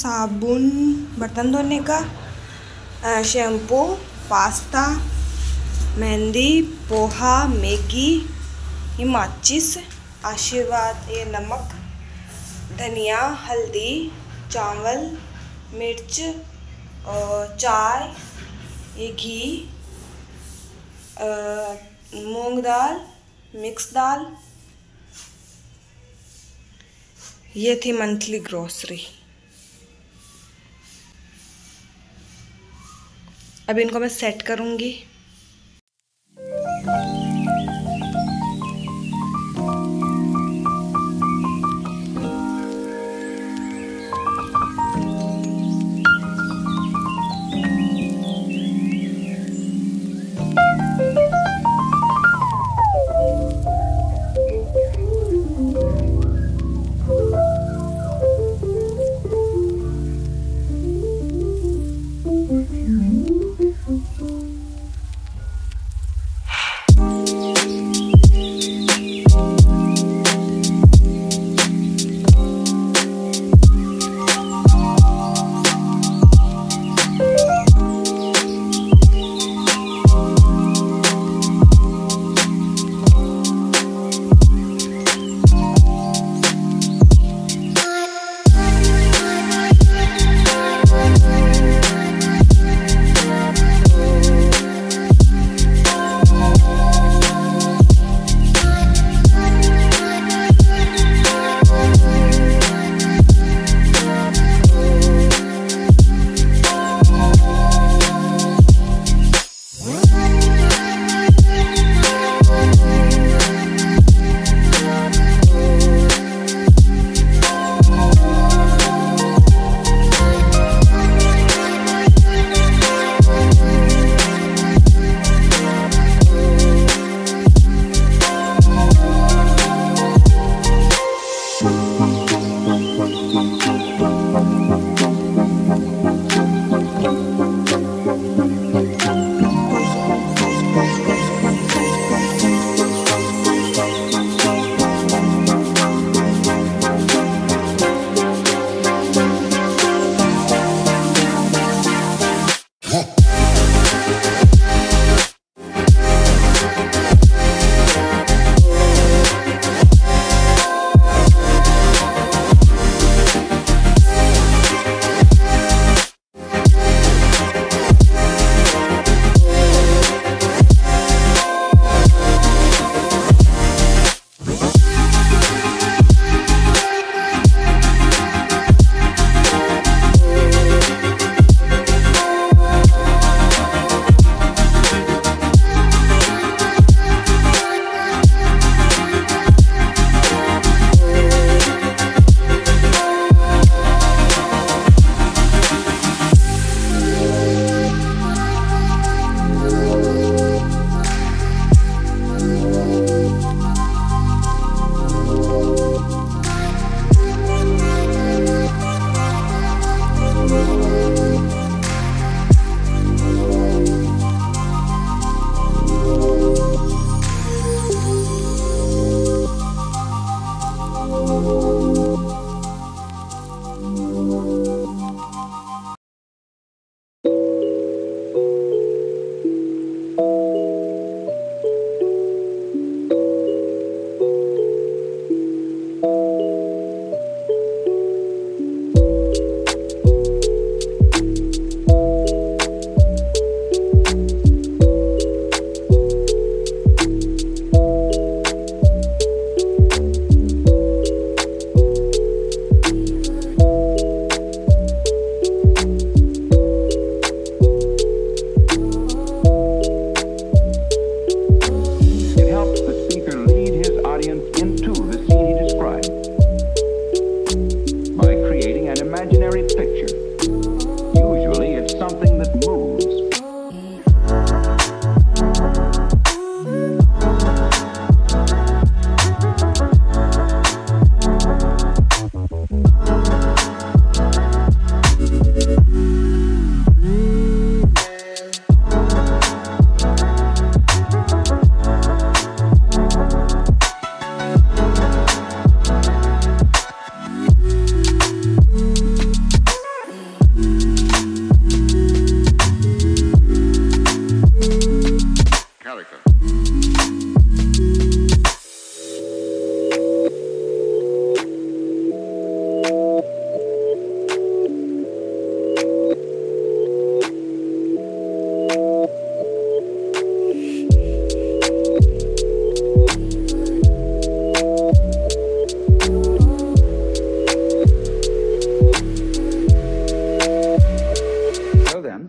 साबुन, बर्तन धोने का shampoo, pasta, mehndi, poha, Maggi, ये माचिस, आशीर्वाद, ये नमक, धनिया, हल्दी, चावल, मिर्च और चाय, ये घी, मूंग दाल, मिक्स दाल। ये थी मंथली ग्रोसरी। अब इनको मैं सेट करूंगी।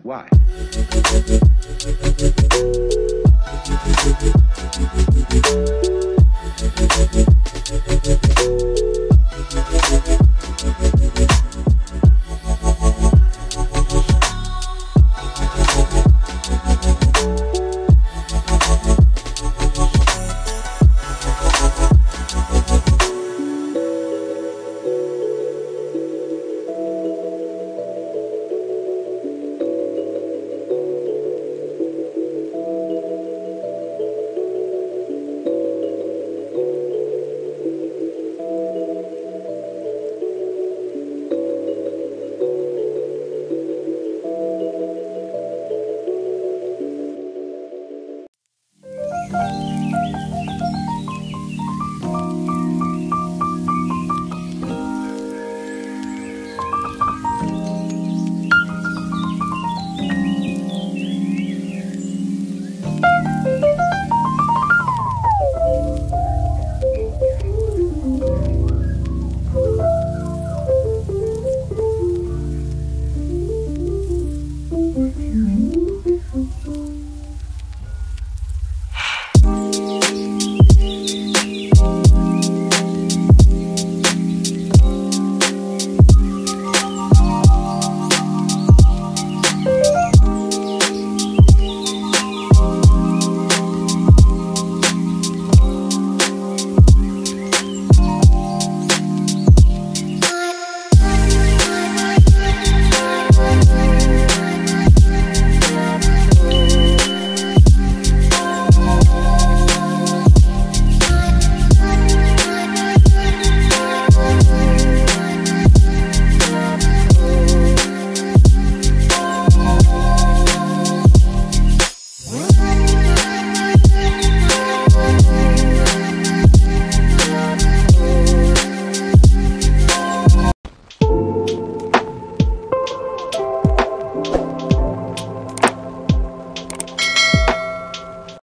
them why.